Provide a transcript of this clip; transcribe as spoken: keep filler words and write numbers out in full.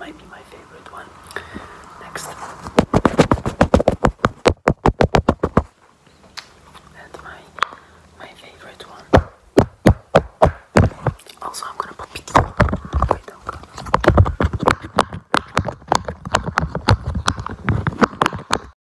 might be my favorite one. Next.